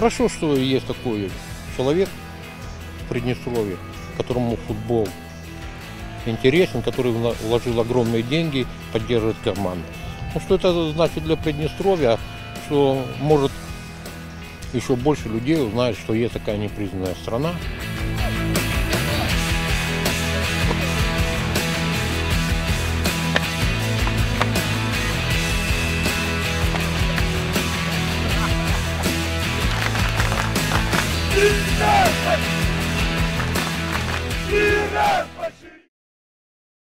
хорошо, что есть такой человек в Приднестровье, которому футбол интересен, который вложил огромные деньги, поддерживает команду. Ну, что это значит для Приднестровья, что может еще больше людей узнает, что есть такая непризнанная страна. Tiraspol!